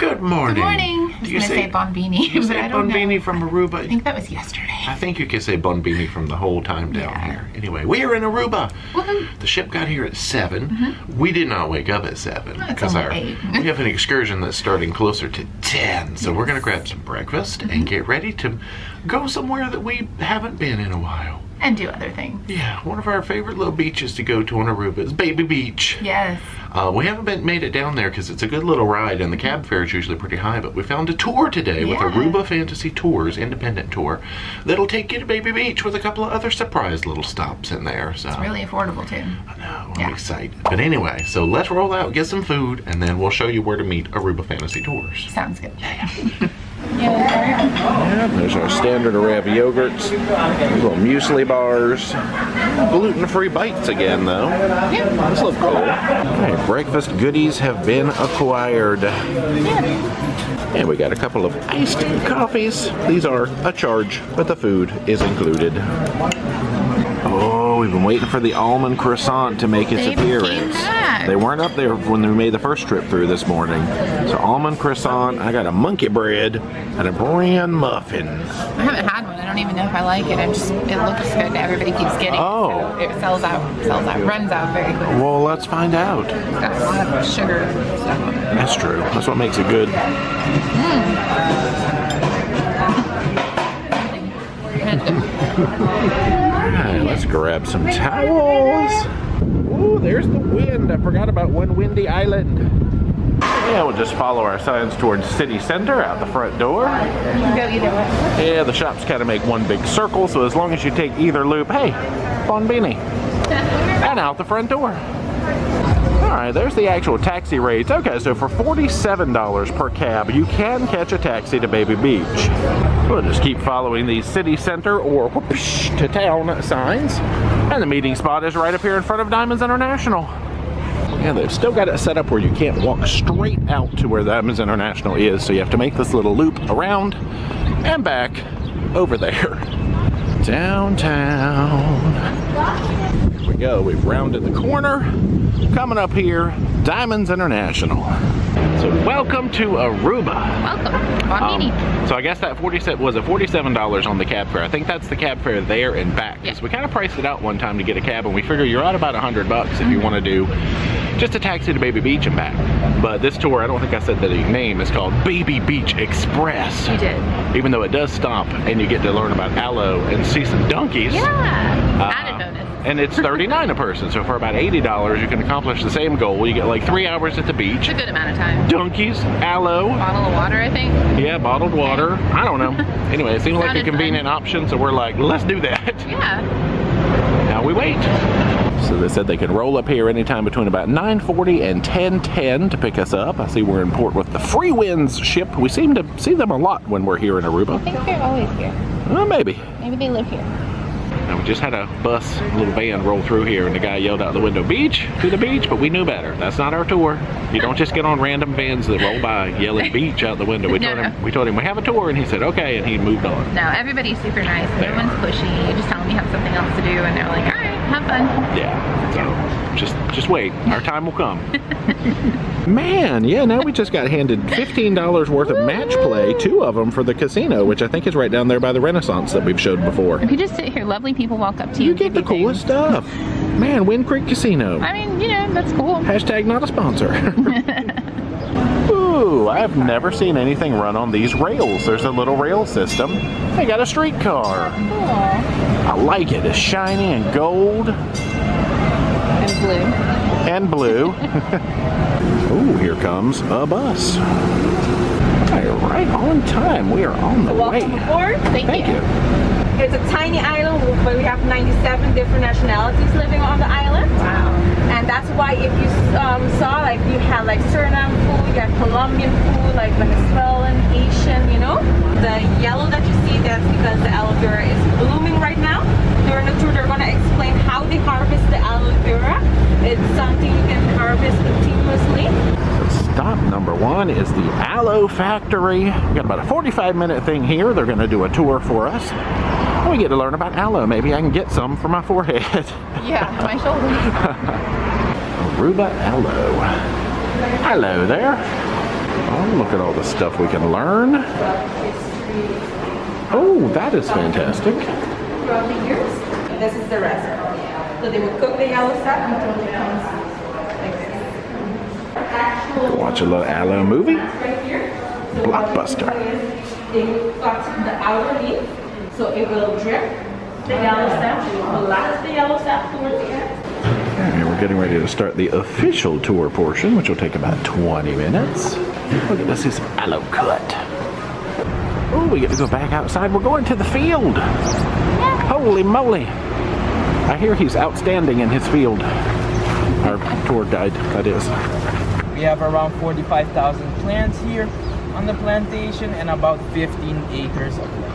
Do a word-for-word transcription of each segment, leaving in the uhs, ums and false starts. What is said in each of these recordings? Good morning. Good morning. I was going to say Bonbini. You say Bonbini from Aruba. I think that was yesterday. I think you could say Bonbini from the whole time down yeah. here. Anyway, we are in Aruba. Woohoo. The ship got here at seven. Mm-hmm. We did not wake up at seven because no, our eight. We have an excursion that's starting closer to ten. So yes. we're going to grab some breakfast mm-hmm. and get ready to go somewhere that we haven't been in a while. And do other things. Yeah, one of our favorite little beaches to go to in Aruba is Baby Beach. Yes. Uh, we haven't been, made it down there because it's a good little ride and the cab fare is usually pretty high, but we found a tour today yeah. with Aruba Fantasy Tours, independent tour, that'll take you to Baby Beach with a couple of other surprise little stops in there. So. It's really affordable too. I know, I'm yeah. excited. But anyway, so let's roll out, get some food, and then we'll show you where to meet Aruba Fantasy Tours. Sounds good. Yeah. Yeah, there's our standard array of yogurts, little muesli bars, gluten-free bites again though. Yeah. Those look cool. Right, breakfast goodies have been acquired. Yeah. And we got a couple of iced coffees. These are a charge, but the food is included. Oh, we've been waiting for the almond croissant to make its they appearance. They weren't up there when we made the first trip through this morning. So almond croissant, I got a monkey bread and a bran muffin. I haven't had one. I don't even know if I like it. I'm just, it looks good. Everybody keeps getting oh. it. So it sells out, sells out, runs out very quickly. Well, let's find out. It's got a lot of sugar stuff on it. That's true. That's what makes it good. Mm. Alright, let's grab some towels. Ooh, there's the wind. I forgot about one windy island. Yeah, we'll just follow our signs towards city center out the front door. You can go either way. Yeah, the shops kind of make one big circle, so as long as you take either loop, hey, Bonbini. And out the front door. Alright, there's the actual taxi rates. Okay, so for forty-seven dollars per cab, you can catch a taxi to Baby Beach. We'll just keep following the city center or whoosh to town signs. And the meeting spot is right up here in front of Diamonds International. Yeah, they've still got it set up where you can't walk straight out to where Diamonds International is, so you have to make this little loop around and back over there. Downtown. Here we go, we've rounded the corner. Coming up here, Diamonds International. So welcome to Aruba. Welcome, Bonbini. Um, so I guess that forty-seven was it forty-seven dollars on the cab fare. I think that's the cab fare there and back. Yes. Yeah. We kind of priced it out one time to get a cab, and we figure you're out about a hundred bucks if you want to do just a taxi to Baby Beach and back. But this tour, I don't think I said the name, is called Baby Beach Express. You did. Even though it does stop, and you get to learn about aloe and see some donkeys. Yeah, uh, added bonus. And it's thirty-nine dollars a person, so for about eighty dollars you can accomplish the same goal. You get like three hours at the beach. It's a good amount of time. Donkeys, aloe. Bottle of water, I think. Yeah, bottled water. I don't know. Anyway, it seemed like a convenient fun. option, so we're like, let's do that. Yeah. Now we wait. So they said they could roll up here anytime between about nine forty and ten ten to pick us up. I see we're in port with the Free Winds ship. We seem to see them a lot when we're here in Aruba. I think they're always here. Well, maybe. Maybe they live here. And we just had a bus, a little van roll through here, and the guy yelled out the window, beach, to the beach, but we knew better. That's not our tour. You don't just get on random vans that roll by yelling beach out the window. We, no, told, no. Him, we told him we have a tour, and he said, okay, and he moved on. No, everybody's super nice. Everyone's pushy. You just tell them you have something else to do, and they're like, all right, have fun. Yeah, so just, just wait. Our time will come. Man, yeah, now we just got handed fifteen dollars worth of match play, two of them for the casino, which I think is right down there by the Renaissance that we've showed before. If you just sit here, lovely people walk up to you. You get the coolest stuff. Man, Wind Creek Casino. I mean, you know, that's cool. Hashtag not a sponsor. Ooh, I've never seen anything run on these rails. There's a little rail system. They got a streetcar. Cool. I like it. It's shiny and gold. And blue. And blue. Oh, here comes a bus. Right, right on time. We are on the Welcome way. Welcome aboard. Thank, Thank you. you. It's a tiny island, but we have ninety-seven different nationalities living on the island. Wow. And that's why if you um, saw, like, you had like Suriname food, you had Colombian food, like Venezuelan, Haitian, you know. The yellow that you see, that's because the aloe vera is blooming right now. During the tour, they're going to explain how they harvest the aloe vera. It's something you can harvest continuously. So stop number one is the aloe factory. We've got about a forty-five minute thing here. They're going to do a tour for us. We get to learn about aloe. Maybe I can get some for my forehead. Yeah, my shoulders. Aruba aloe. Hello there. Oh, look at all the stuff we can learn. Oh, that is fantastic. Throughout the years, this is the restaurant. So they would cook the yellow stuff until it comes. Watch a little a la movie. Blockbuster. They cut the outer leaf, so it will drip the yellow stuff, relax the yellow stuff towards the end. And we're getting ready to start the official tour portion, which will take about twenty minutes. Look at this, is aloe cut. Oh, we get to go back outside. We're going to the field. Yeah. Holy moly. I hear he's outstanding in his field. Our tour guide, that is. We have around forty-five thousand plants here on the plantation and about fifteen acres of land.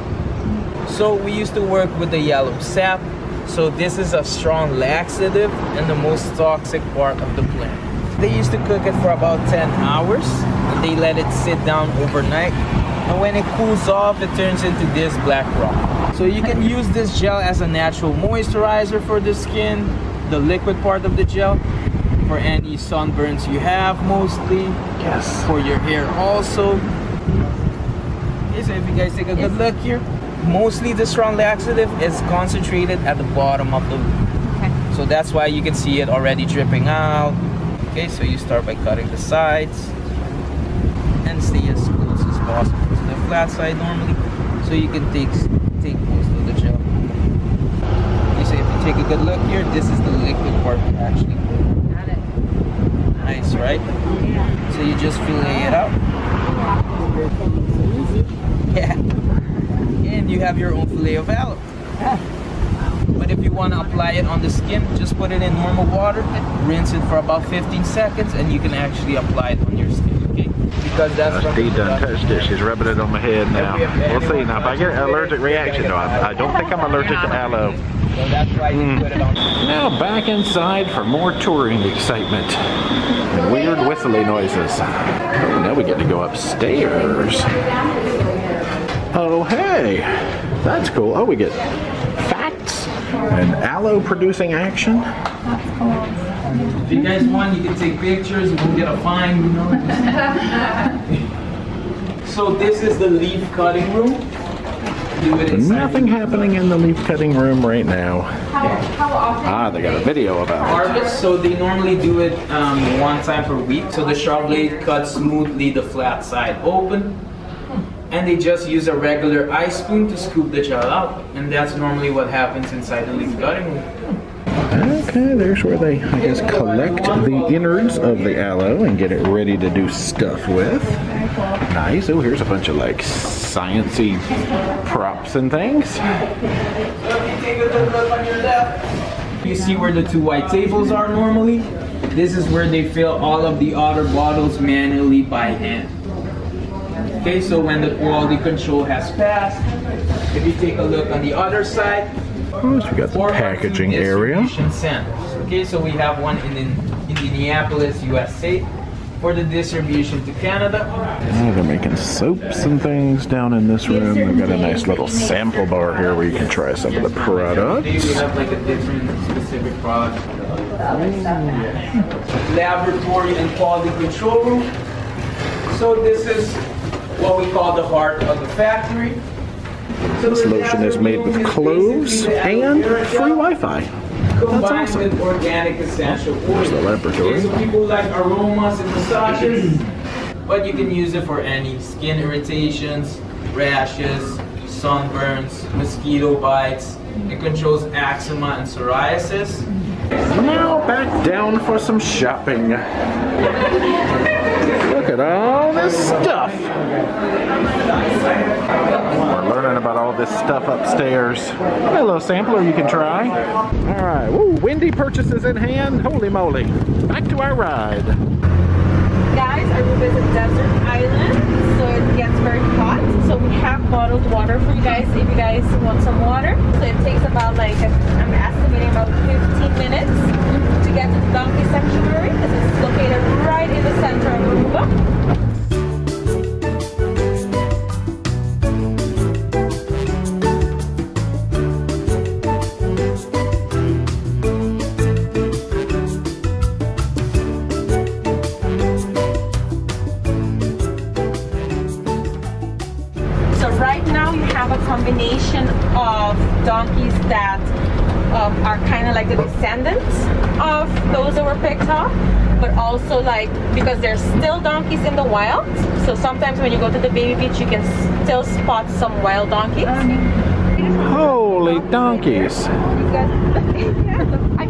So we used to work with the yellow sap. So this is a strong laxative and the most toxic part of the plant. They used to cook it for about ten hours and they let it sit down overnight. And when it cools off, it turns into this black rock. So you can use this gel as a natural moisturizer for the skin, the liquid part of the gel, for any sunburns you have mostly. Yes. For your hair also. Okay, so if you guys take a good look here, mostly the strong laxative is concentrated at the bottom of the leaf. Okay. So that's why you can see it already dripping out. Okay, so you start by cutting the sides and stay as close as possible to the flat side normally, so you can take take most of the gel. Okay, so if you take a good look here, this is the liquid part we actually put. Got it. Nice, right? Yeah. So you just fillet it out. Yeah. And you have your own fillet of aloe. But if you want to apply it on the skin, just put it in normal water, rinse it for about fifteen seconds, and you can actually apply it on your skin, okay? Because that's what Steve done touched it. She's rubbing it on my head now. We'll see. Now, if I get an allergic reaction, no, I, I don't think I'm allergic to aloe. So that's why you put it on. Now, back inside for more touring excitement and weird whistling noises. Oh, now we get to go upstairs. Oh, hey, that's cool. Oh, we get facts and aloe producing action. If you guys want, you can take pictures, you can get a fine, you know. So this is the leaf cutting room. Nothing happening in the leaf cutting room right now. How, how often? Ah, they got a video about it. Harvest, so they normally do it um, one time per week. So the sharp blade cuts smoothly the flat side open. And they just use a regular ice spoon to scoop the gel out, and that's normally what happens inside the leaf cutting room. Okay, there's where they, I guess, collect the innards of the aloe and get it ready to do stuff with. Nice. Oh, here's a bunch of like science-y props and things. So if you take a look on your left, you see where the two white tables are normally. This is where they fill all of the other bottles manually by hand. Okay, so when the quality control has passed, if you take a look on the other side, oh, so we got the packaging area. Okay, so we have one in, in Indianapolis, U S A, for the distribution to Canada. Oh, they're making soaps and things down in this room. They've got a nice little sample bar here where you can try some of the products. They have like a different specific product. Laboratory and quality control room. So this is what we call the heart of the factory. So this lotion is made with cloves and free Wi-Fi. That's awesome. With organic essential oils. The laboratory. So people like aromas and massages, but you can use it for any skin irritations, rashes, sunburns, mosquito bites. It controls eczema and psoriasis. Now back down for some shopping. Look at all this stuff. We're learning about all this stuff upstairs. A little sampler you can try. All right, woo, windy purchases in hand. Holy moly. Back to our ride. Guys, Aruba is a desert island, so it gets very hot. So we have bottled water for you guys if you guys want some water. So it takes about like, I'm estimating about fifteen minutes. Get to the donkey sanctuary because it's located right in the center of Aruba. donkeys that um, are kind of like the descendants of those that were picked up, but also like because there's still donkeys in the wild. So sometimes when you go to the Baby Beach, you can still spot some wild donkeys. Holy donkeys! I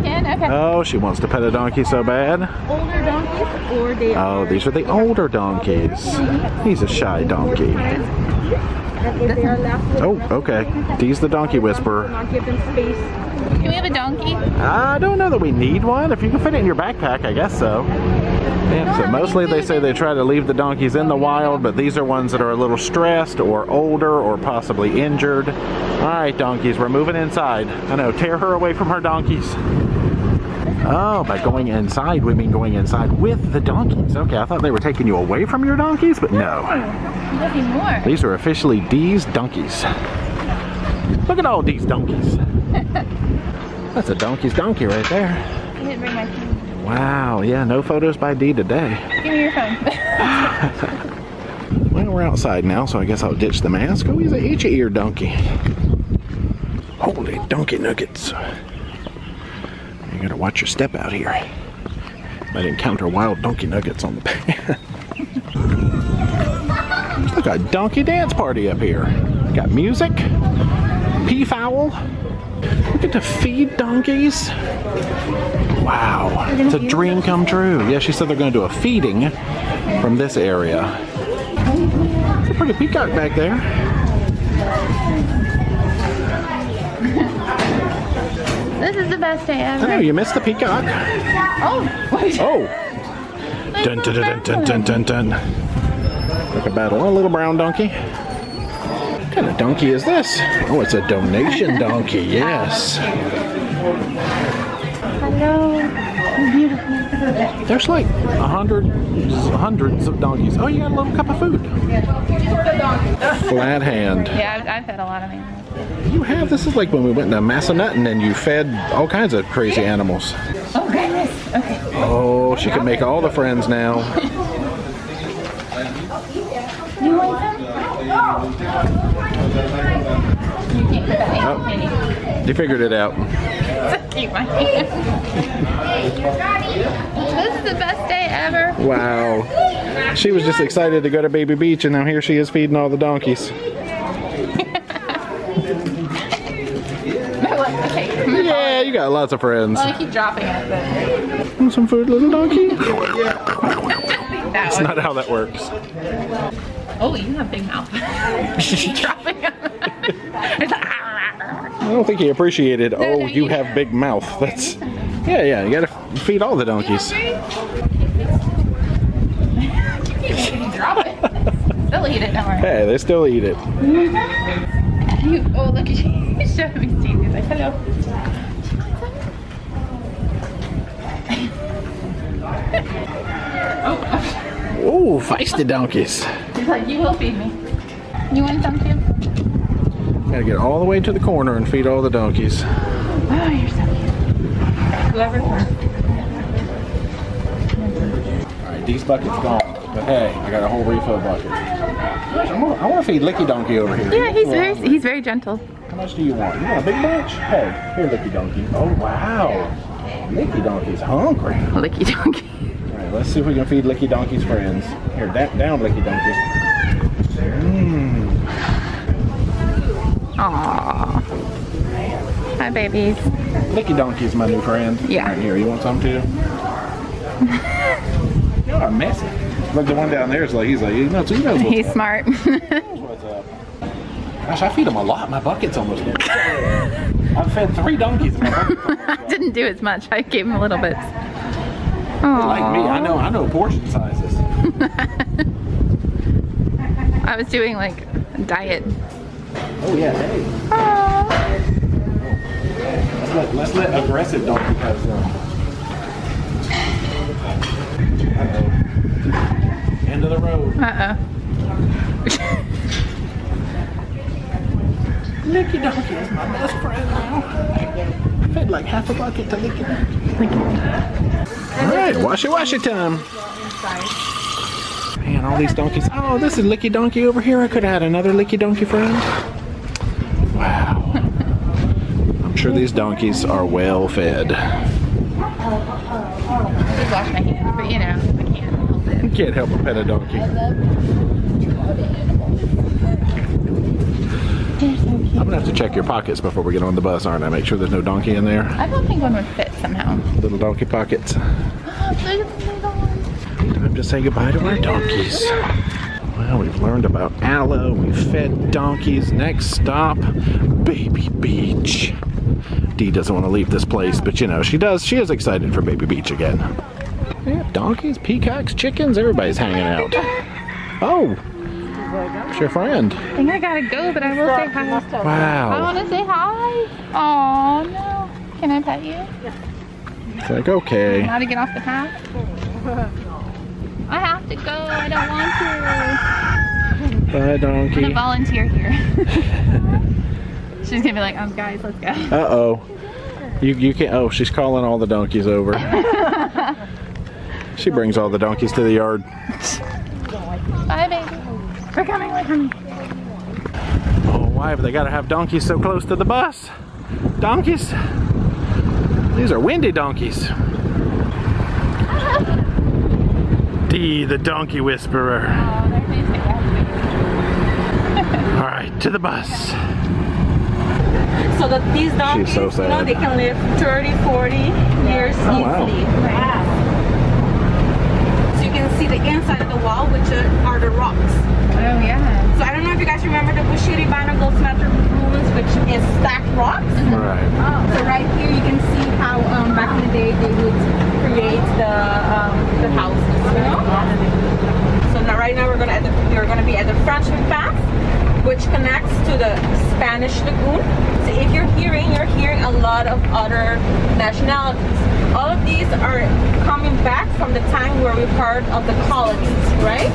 can, okay. Oh, she wants to pet a donkey so bad. Older donkeys, or they are. Oh, these are the older donkeys. He's a shy donkey. Oh, okay. He's the donkey whisperer. Do we have a donkey? I don't know that we need one. If you can fit it in your backpack, I guess so. Yeah, so mostly they say they try to leave the donkeys in the wild, but these are ones that are a little stressed or older or possibly injured. Alright donkeys, we're moving inside. I know, tear her away from her donkeys. Oh, by going inside, we mean going inside with the donkeys. Okay, I thought they were taking you away from your donkeys, but no. Nothing more. These are officially Dee's donkeys. Look at all these donkeys. That's a donkey's donkey right there. I didn't bring my phone. Wow, yeah, no photos by Dee today. Give me your phone. Well, we're outside now, so I guess I'll ditch the mask. Oh, he's an itchy ear donkey. Holy donkey nuggets. You gotta watch your step out here. Might encounter wild donkey nuggets on the path. It's like a donkey dance party up here. Got music, peafowl. We get to feed donkeys. Wow, it's a dream come true. Yeah, she said they're going to do a feeding from this area. It's a pretty peacock back there. This is the best day ever. Oh, you missed the peacock. Oh. Oh. Dun, dun, dun, dun, dun, dun, dun. Like a battle. Oh, a little brown donkey. What kind of donkey is this? Oh, it's a donation donkey, yes. Hello. There's like hundreds, hundreds of donkeys. Oh, you got a little cup of food. Flat hand. Yeah, I've, I've fed a lot of animals. You have? This is like when we went to Massanutten and you fed all kinds of crazy animals. Oh, goodness. Okay. Oh, she can make all the friends now. You want some? Oh, you figured it out. So cute, my This is the best day ever. Wow. She was just excited to go to Baby Beach, and now here she is feeding all the donkeys. Yeah, you got lots of friends. Well, I keep dropping it. Want some food, little donkey? That's not how that works. Oh, you have a big mouth. She's dropping it. I don't think he appreciated, no, oh, no, you yeah. have big mouth. That's, yeah, yeah, you gotta feed all the donkeys. Drop it. They'll eat it, don't worry. Hey, they still eat it. You, oh, look, she showed me Steve. He's like, hello. Oh, feisty donkeys. He's like, you will feed me. You want some too? Gotta get all the way to the corner and feed all the donkeys. Oh, you're so cute. Whoever's first. Alright, these buckets gone. But hey, I got a whole refill bucket. I want to feed Licky Donkey over here. Yeah, he's very he's very gentle. How much do you want? You want a big bunch? Hey, here, Licky Donkey. Oh, wow. Licky Donkey's hungry. Licky Donkey. Alright, let's see if we can feed Licky Donkey's friends. Here, down, down Licky Donkey. Mmm. Aww. Hi, babies. Licky Donkey's my new friend. Yeah. Right here, you want some too? Y'all are messy. Look, the one down there is like, he's like, he knows, he knows what's He's up. smart. He knows what's up. Gosh, I feed him a lot. My bucket's almost empty. I've fed three donkeys in my bucket. I didn't do as much. I gave him a little bit. Like me, I know, I know portion sizes. I was doing like diet. Oh yeah, hey. Aww. Let's let, let's let aggressive donkey pets go. Uh-oh. End of the road. Uh-oh. Licky Donkey is my best friend now. I fed like half a bucket to Licky Donkey. Alright, washy washy time. Man, all these donkeys. Oh, this is Licky Donkey over here. I could have had another Licky Donkey friend. Wow. sure these donkeys are well fed. I just washed my hands, but you know, I can't help it. You can't help a pet a donkey. I love animals. I'm gonna have to check your pockets before we get on the bus, aren't I? Make sure there's no donkey in there. I don't think one would fit somehow. Little donkey pockets. Time to say goodbye to our donkeys. Well, we've learned about aloe, we've fed donkeys. Next stop, Baby Beach. Dee doesn't want to leave this place, but you know, she does. She is excited for Baby Beach again. Yeah, donkeys, peacocks, chickens, everybody's hanging out. Oh, it's your friend. I think I gotta go, but I will say hi. Wow. I want to say hi. Oh no. Can I pet you? It's like, okay. How to get off the path? I have to go. I don't want to. Bye, donkey. I'm gonna volunteer here. She's gonna be like, oh guys, let's go. Uh oh, you you can't. Oh, she's calling all the donkeys over. She brings all the donkeys to the yard. Bye, baby. We're coming. We're coming. Oh, why have they got to have donkeys so close to the bus? Donkeys. These are windy donkeys. Dee, the donkey whisperer. Oh, they're amazing. All right, to the bus. So that these donkeys, so you know, they can live thirty, forty years oh, easily. Wow. Right? So you can see the inside of the wall, which are the rocks. Oh yeah. So I don't know if you guys remember the Bushiri Banagos metal ruins, which is stacked rocks. Right. Oh. So right here you can see how um, back in the day they would create the um, the houses. You know? So now, right now we're gonna the, we're gonna be at the Frenchman Pass, which connects to the Spanish Lagoon. So if you're hearing, you're hearing a lot of other nationalities. All of these are coming back from the time where we were part of the colonies, right?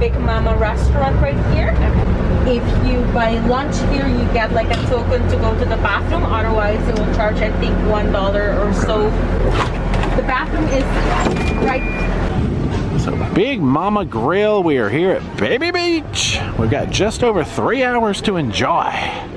Big Mama restaurant right here. If you buy lunch here, you get like a token to go to the bathroom. Otherwise, it will charge, I think, one dollar or so. The bathroom is right. So, Big Mama Grill. We are here at Baby Beach. We've got just over three hours to enjoy.